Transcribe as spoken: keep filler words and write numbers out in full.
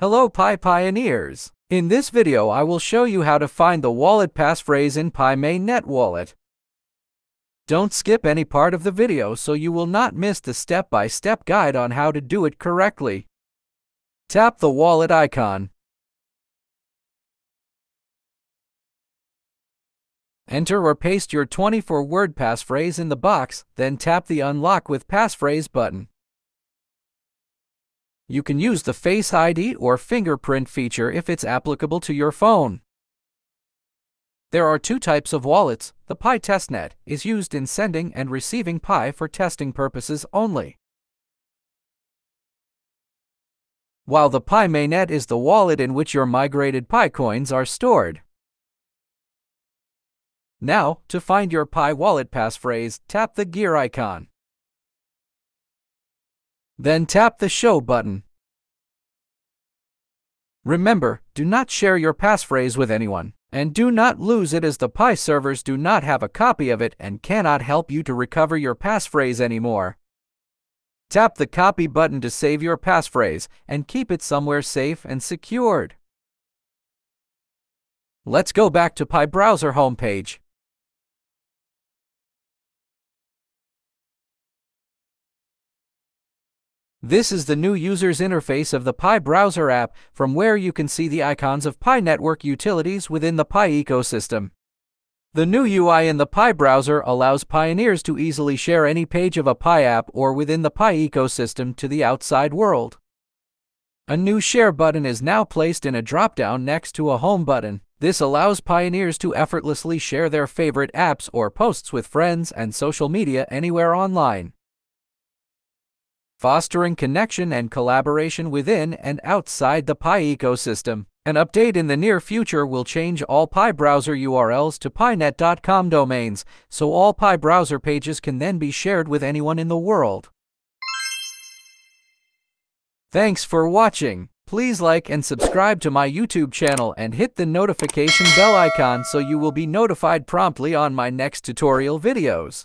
Hello Pi Pioneers! In this video I will show you how to find the wallet passphrase in Pi Mainnet wallet. Don't skip any part of the video so you will not miss the step-by-step guide on how to do it correctly. Tap the wallet icon. Enter or paste your twenty-four word passphrase in the box, then tap the Unlock with Passphrase button. You can use the Face I D or fingerprint feature if it's applicable to your phone. There are two types of wallets. The Pi Testnet is used in sending and receiving Pi for testing purposes only, while the Pi Mainnet is the wallet in which your migrated Pi coins are stored. Now, to find your Pi Wallet passphrase, tap the gear icon. Then tap the Show button. Remember, do not share your passphrase with anyone, and do not lose it as the Pi servers do not have a copy of it and cannot help you to recover your passphrase anymore. Tap the Copy button to save your passphrase and keep it somewhere safe and secured. Let's go back to Pi Browser homepage. This is the new user's interface of the Pi Browser app, from where you can see the icons of Pi Network utilities within the Pi ecosystem. The new U I in the Pi Browser allows pioneers to easily share any page of a Pi app or within the Pi ecosystem to the outside world. A new Share button is now placed in a drop-down next to a Home button. This allows pioneers to effortlessly share their favorite apps or posts with friends and social media anywhere online, fostering connection and collaboration within and outside the Pi ecosystem. An update in the near future will change all Pi Browser U R Ls to pinet dot com domains, so all Pi Browser pages can then be shared with anyone in the world. Thanks for watching. Please like and subscribe to my YouTube channel and hit the notification bell icon so you will be notified promptly on my next tutorial videos.